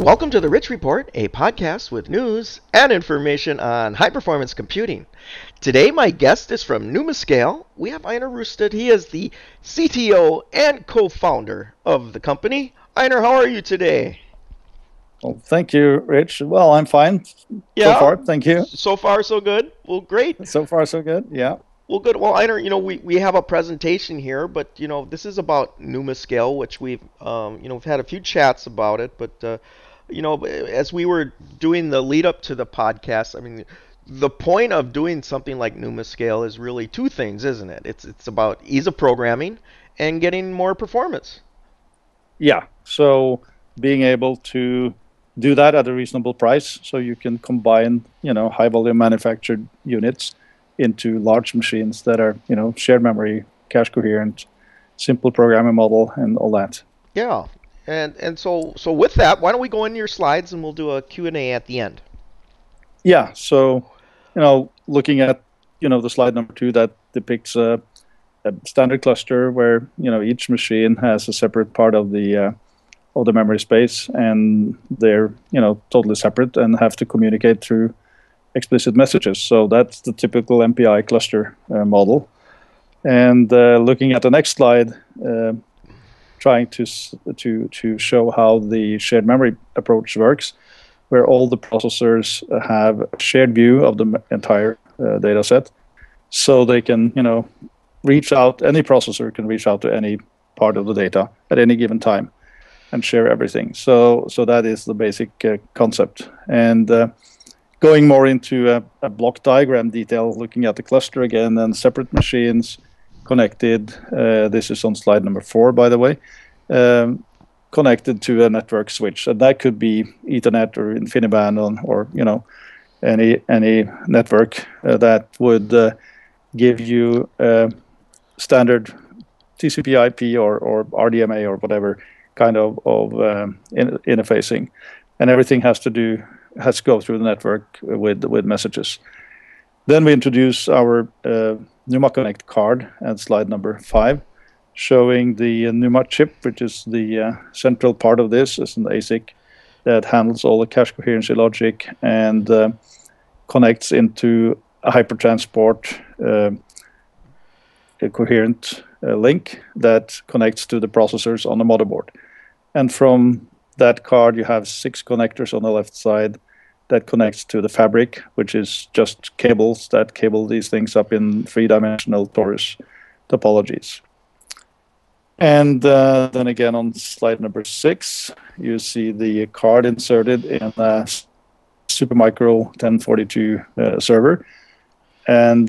Welcome to the Rich Report, a podcast with news and information on high-performance computing. Today, my guest is from Numascale. We have Einar Rustad. He is the CTO and co-founder of the company. Einar, how are you today? Well, thank you, Rich. Well, I'm fine. Yeah. So far, thank you. So far, so good. Well, great. So far, so good. Yeah. Well, good. Well, Einar, you know, we have a presentation here, but, you know, this is about Numascale, which we've, you know, we've had a few chats about it, but, you know, as we were doing the lead up to the podcast, I mean, the point of doing something like Numascale is really two things, isn't it? It's about ease of programming and getting more performance. Yeah. So being able to do that at a reasonable price, so you can combine, you know, high volume manufactured units into large machines that are, you know, shared memory, cache coherent, simple programming model, and all that. Yeah, and so with that, why don't we go into your slides and we'll do a Q&A at the end. Yeah, so, you know, looking at, you know, the slide number 2 that depicts a standard cluster where, you know, each machine has a separate part of the memory space, and they're, you know, totally separate and have to communicate through explicit messages. So that's the typical MPI cluster model. And looking at the next slide, trying to show how the shared memory approach works, where all the processors have a shared view of the entire data set. So they can, you know, reach out, any processor can reach out to any part of the data at any given time and share everything. So that is the basic concept. And going more into a block diagram detail, looking at the cluster again and separate machines connected. This is on slide number 4, by the way, connected to a network switch. And that could be Ethernet or InfiniBand or you know, any network that would give you standard TCP/IP or RDMA or whatever kind of interfacing. And everything has to go through the network with messages. Then we introduce our NumaConnect card at slide number 5, showing the NUMA chip, which is the central part of this. It's an ASIC that handles all the cache coherency logic and connects into a hypertransport a coherent link that connects to the processors on the motherboard. And from that card, you have 6 connectors on the left side that connects to the fabric, which is just cables that cable these things up in 3-dimensional torus topologies. And then again on slide number 6, you see the card inserted in a Supermicro 1042 server. And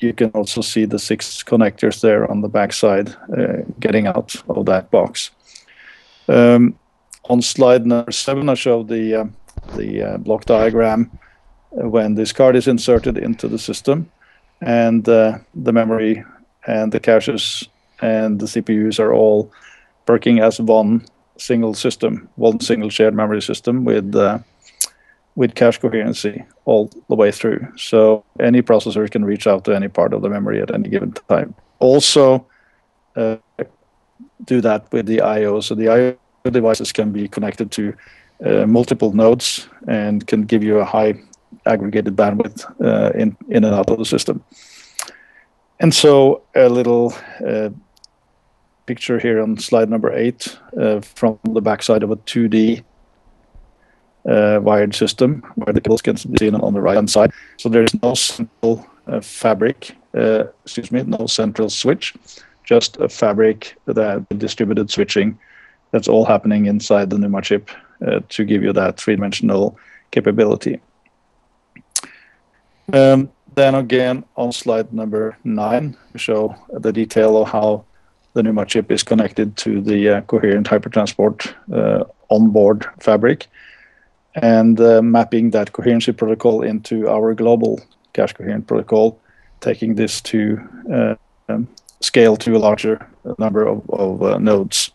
you can also see the 6 connectors there on the backside getting out of that box. On slide number 7, I show the block diagram when this card is inserted into the system, and the memory and the caches and the CPUs are all working as one single system, one single shared memory system with cache coherency all the way through. So any processor can reach out to any part of the memory at any given time. Also do that with the I/O. So the I/O devices can be connected to multiple nodes and can give you a high aggregated bandwidth in and out of the system. And so a little picture here on slide number 8 from the backside of a 2D wired system, where the cables can be seen on the right-hand side. So there is no central no central switch, just a fabric that distributed switching. That's all happening inside the NUMA chip to give you that 3-dimensional capability. Then again, on slide number 9, we show the detail of how the NUMA chip is connected to the coherent hypertransport onboard fabric, and mapping that coherency protocol into our global cache coherent protocol, taking this to scale to a larger number of nodes.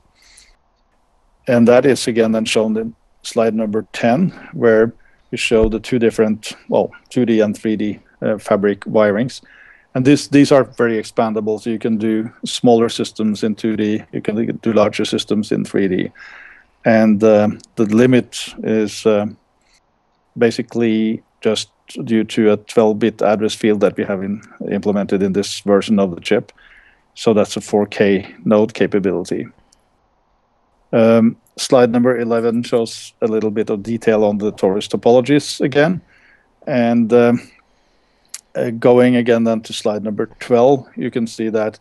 And that is again then shown in slide number 10, where we show the two different, well, 2D and 3D fabric wirings. And these are very expandable, so you can do smaller systems in 2D, you can do larger systems in 3D. And the limit is basically just due to a 12-bit address field that we have implemented in this version of the chip. So that's a 4K node capability. Slide number 11 shows a little bit of detail on the torus topologies again. And going again then to slide number 12, you can see that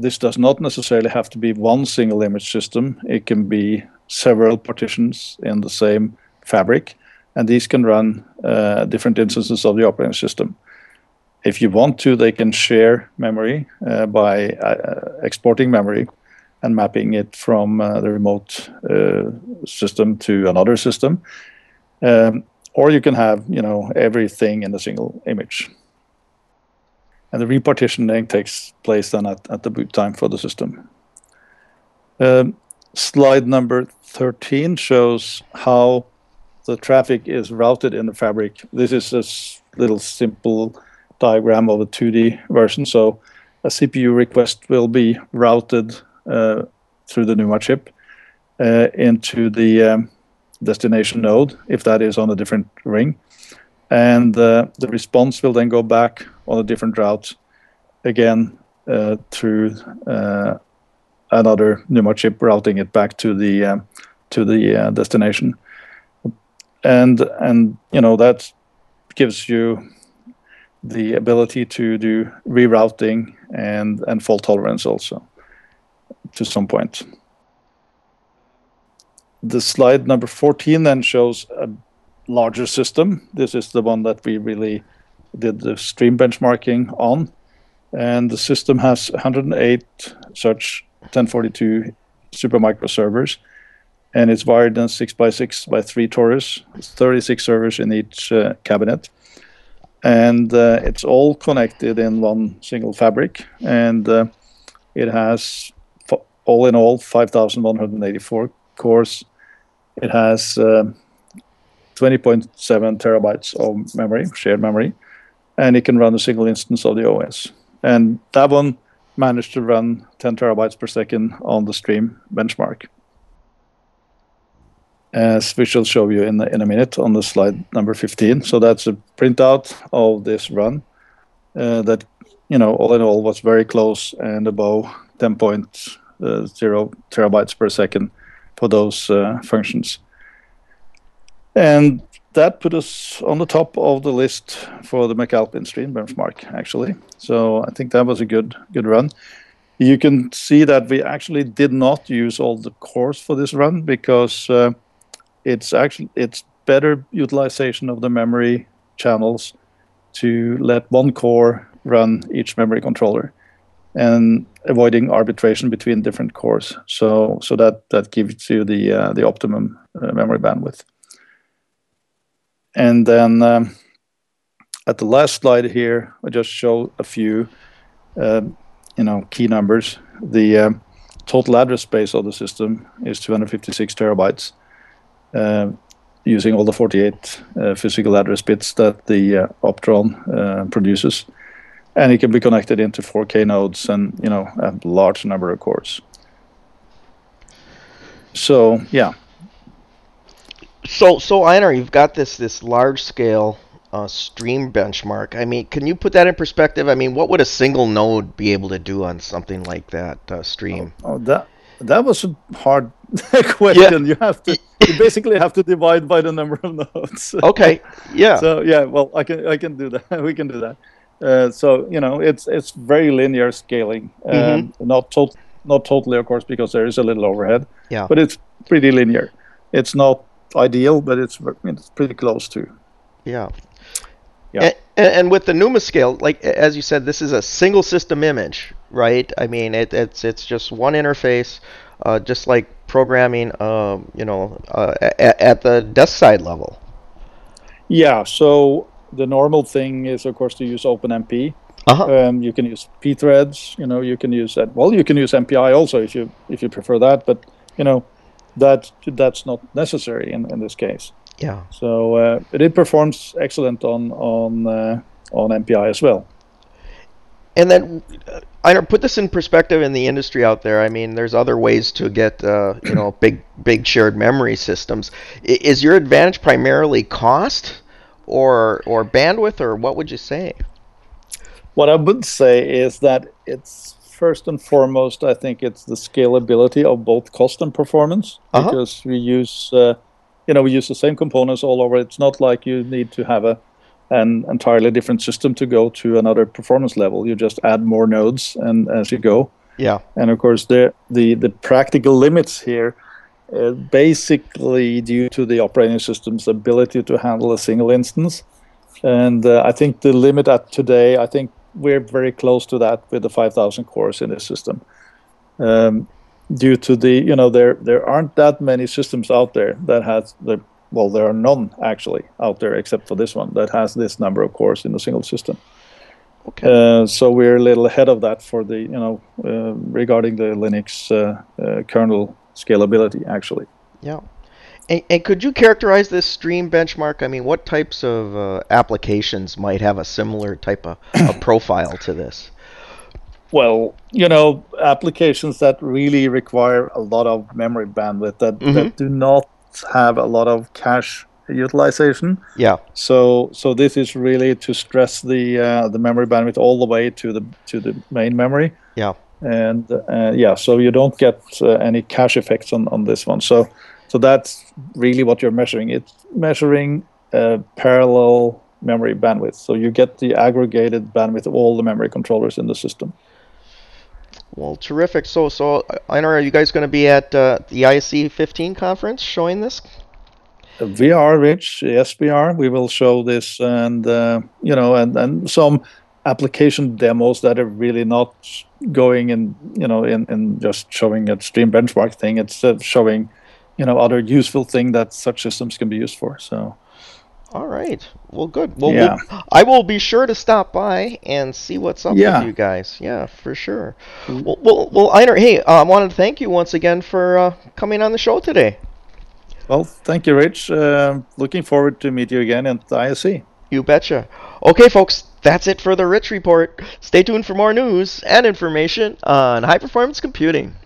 this does not necessarily have to be one single image system. It can be several partitions in the same fabric, and these can run different instances of the operating system. If you want to, they can share memory by exporting memory and mapping it from the remote system to another system. Or you can have, you know, everything in a single image. And the repartitioning takes place then at the boot time for the system. Slide number 13 shows how the traffic is routed in the fabric. This is a little simple diagram of a 2D version. So a CPU request will be routed through the NUMA chip into the destination node, if that is on a different ring. And the response will then go back on a different route, again through another NUMA chip, routing it back to the destination. And you know, that gives you the ability to do rerouting and fault tolerance also, to some point. The slide number 14 then shows a larger system. This is the one that we really did the stream benchmarking on. And the system has 108 such 1042 Supermicro servers. And it's wired in 6x6x3 torus. It's 36 servers in each cabinet. And it's all connected in one single fabric. And it has, all in all, 5,184 cores. It has 20.7 terabytes of memory, shared memory, and it can run a single instance of the OS. And that one managed to run 10 terabytes per second on the STREAM benchmark, as we shall show you in a minute on the slide number 15. So that's a printout of this run that, you know, all in all was very close and above 10.0 terabytes per second for those functions. And that put us on the top of the list for the McAlpin stream benchmark, actually. So I think that was a good run. You can see that we actually did not use all the cores for this run, because it's better utilization of the memory channels to let one core run each memory controller, and avoiding arbitration between different cores. So that gives you the optimum memory bandwidth. And then at the last slide here, I just show a few you know, key numbers. The total address space of the system is 256 terabytes, using all the 48 physical address bits that the Opteron produces. And it can be connected into 4K nodes and, you know, a large number of cores. So yeah. So Einar, you've got this large scale stream benchmark. I mean, can you put that in perspective? I mean, what would a single node be able to do on something like that stream? Oh, that was a hard question. Yeah. You basically have to divide by the number of nodes. Okay. Yeah. So yeah, well, I can do that. We can do that. So you know, it's very linear scaling, not totally, of course, because there is a little overhead. Yeah. But it's pretty linear. It's not ideal, but it's pretty close to. Yeah. Yeah. And with the NumaScale, like as you said, this is a single system image, right? I mean, it's just one interface, just like programming, you know, at the desk side level. Yeah. So the normal thing is, of course, to use OpenMP. You can use pthreads. You know, you can use that. Well, you can use MPI also if you prefer that. But you know, that's not necessary in this case. Yeah. So, but it performs excellent on MPI as well. And then I put this in perspective in the industry out there. I mean, there's other ways to get you know, big shared memory systems. Is your advantage primarily cost or bandwidth, or what would you say? What I would say is that it's first and foremost, I think it's the scalability of both cost and performance, because we use you know, we use the same components all over. It's not like you need to have an entirely different system to go to another performance level. You just add more nodes and as you go. Yeah. And of course the practical limits here are basically due to the operating system's ability to handle a single instance. And I think the limit at today, I think we're very close to that with the 5,000 cores in this system. Due to the, you know, there aren't that many systems out there that has the, well, there are none actually out there except for this one that has this number of cores in a single system. Okay. So we're a little ahead of that for the, you know, regarding the Linux kernel scalability actually. Yeah. And could you characterize this STREAM benchmark? I mean, what types of applications might have a similar type of profile to this? Well, you know, applications that really require a lot of memory bandwidth that do not have a lot of cache utilization. Yeah. So this is really to stress the memory bandwidth all the way to the main memory. Yeah. And yeah, so you don't get any cache effects on this one. So that's really what you're measuring. It's measuring parallel memory bandwidth. So you get the aggregated bandwidth of all the memory controllers in the system. Well, terrific. So Einar, are you guys going to be at the ISC 15 conference showing this? We are, Rich. Yes, we are. We will show this and, you know, and some application demos that are really not going in, you know, in just showing a STREAM benchmark thing. It's showing, you know, other useful thing that such systems can be used for. So, all right. Well, good. Well, yeah. I will be sure to stop by and see what's up with you guys. Yeah, for sure. Well, Einar, hey, I wanted to thank you once again for coming on the show today. Well, thank you, Rich. Looking forward to meet you again at the ISC. You betcha. Okay, folks, that's it for the Rich Report. Stay tuned for more news and information on high-performance computing.